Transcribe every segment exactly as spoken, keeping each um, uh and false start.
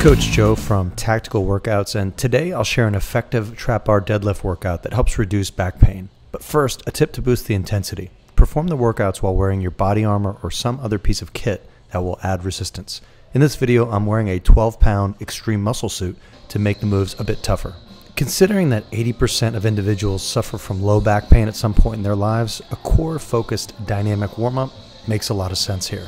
Coach Joe from Tactical Workouts, and today I'll share an effective trap bar deadlift workout that helps reduce back pain. But first, a tip to boost the intensity. Perform the workouts while wearing your body armor or some other piece of kit that will add resistance. In this video, I'm wearing a twelve pound extreme muscle suit to make the moves a bit tougher. Considering that eighty percent of individuals suffer from low back pain at some point in their lives, a core focused dynamic warm-up makes a lot of sense here.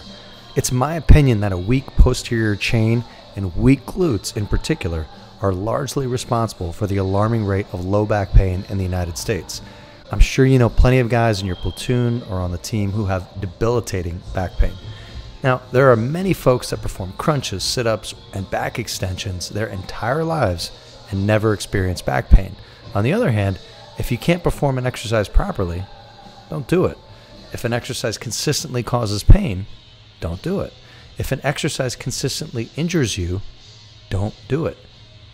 It's my opinion that a weak posterior chain and weak glutes in particular are largely responsible for the alarming rate of low back pain in the United States. I'm sure you know plenty of guys in your platoon or on the team who have debilitating back pain. Now, there are many folks that perform crunches, sit-ups, and back extensions their entire lives and never experience back pain. On the other hand, if you can't perform an exercise properly, don't do it. If an exercise consistently causes pain, don't do it. If an exercise consistently injures you, don't do it.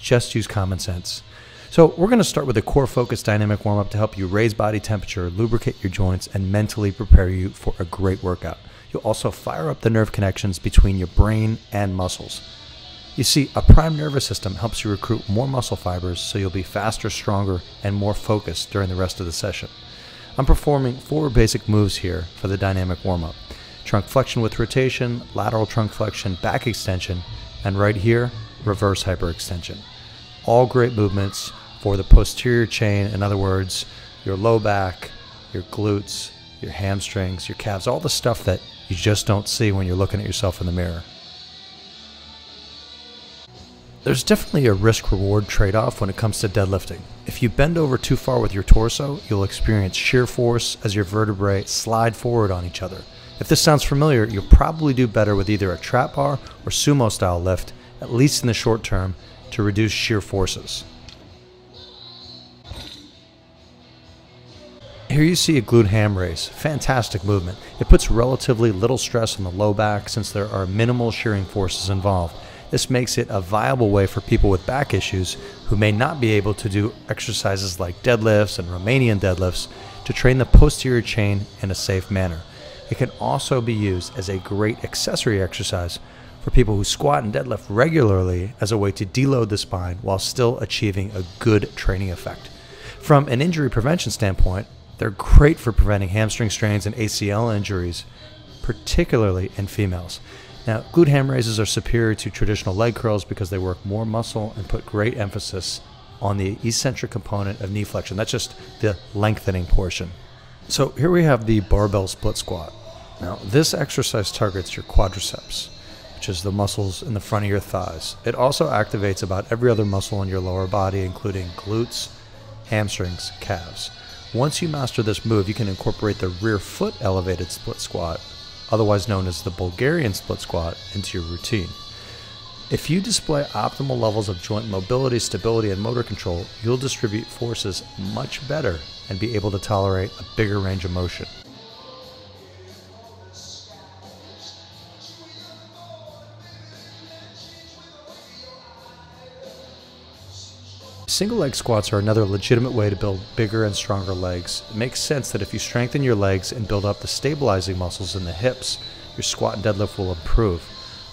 Just use common sense. So we're going to start with a core focused dynamic warm-up to help you raise body temperature, lubricate your joints, and mentally prepare you for a great workout. You'll also fire up the nerve connections between your brain and muscles. You see, a prime nervous system helps you recruit more muscle fibers, so you'll be faster, stronger, and more focused during the rest of the session. I'm performing four basic moves here for the dynamic warm-up. Trunk flexion with rotation, lateral trunk flexion, back extension, and right here, reverse hyperextension. All great movements for the posterior chain. In other words, your low back, your glutes, your hamstrings, your calves, all the stuff that you just don't see when you're looking at yourself in the mirror. There's definitely a risk-reward trade-off when it comes to deadlifting. If you bend over too far with your torso, you'll experience shear force as your vertebrae slide forward on each other. If this sounds familiar, you'll probably do better with either a trap bar or sumo-style lift, at least in the short term, to reduce shear forces. Here you see a glute ham raise. Fantastic movement. It puts relatively little stress on the low back since there are minimal shearing forces involved. This makes it a viable way for people with back issues who may not be able to do exercises like deadlifts and Romanian deadlifts to train the posterior chain in a safe manner. It can also be used as a great accessory exercise for people who squat and deadlift regularly as a way to deload the spine while still achieving a good training effect. From an injury prevention standpoint, they're great for preventing hamstring strains and A C L injuries, particularly in females. Now, glute ham raises are superior to traditional leg curls because they work more muscle and put great emphasis on the eccentric component of knee flexion. That's just the lengthening portion. So here we have the barbell split squat. Now this exercise targets your quadriceps, which is the muscles in the front of your thighs. It also activates about every other muscle in your lower body, including glutes, hamstrings, calves. Once you master this move, you can incorporate the rear foot elevated split squat, otherwise known as the Bulgarian split squat, into your routine. If you display optimal levels of joint mobility, stability, and motor control, you'll distribute forces much better and be able to tolerate a bigger range of motion. Single leg squats are another legitimate way to build bigger and stronger legs. It makes sense that if you strengthen your legs and build up the stabilizing muscles in the hips, your squat and deadlift will improve.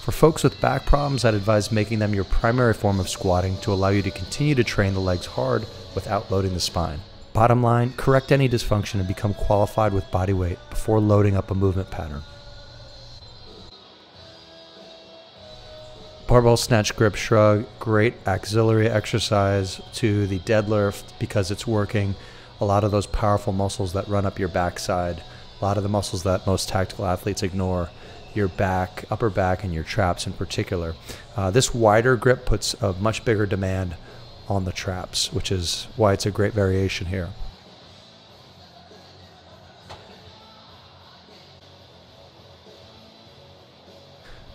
For folks with back problems, I'd advise making them your primary form of squatting to allow you to continue to train the legs hard without loading the spine. Bottom line, correct any dysfunction and become qualified with body weight before loading up a movement pattern. Barbell snatch grip shrug, great auxiliary exercise to the deadlift because it's working a lot of those powerful muscles that run up your backside, a lot of the muscles that most tactical athletes ignore, your back, upper back, and your traps in particular. Uh, this wider grip puts a much bigger demand on the traps, which is why it's a great variation here.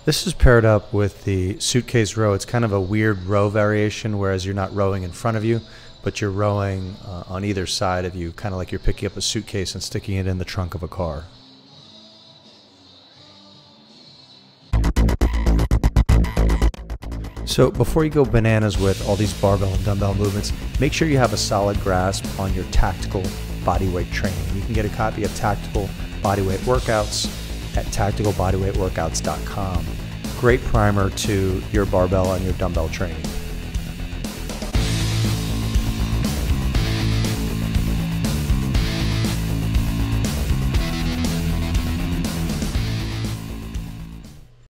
This is paired up with the suitcase row. It's kind of a weird row variation, whereas you're not rowing in front of you, but you're rowing uh, on either side of you, kind of like you're picking up a suitcase and sticking it in the trunk of a car. So before you go bananas with all these barbell and dumbbell movements, make sure you have a solid grasp on your tactical bodyweight training. You can get a copy of Tactical Bodyweight Workouts at tactical bodyweight workouts dot com. great primer to your barbell and your dumbbell training.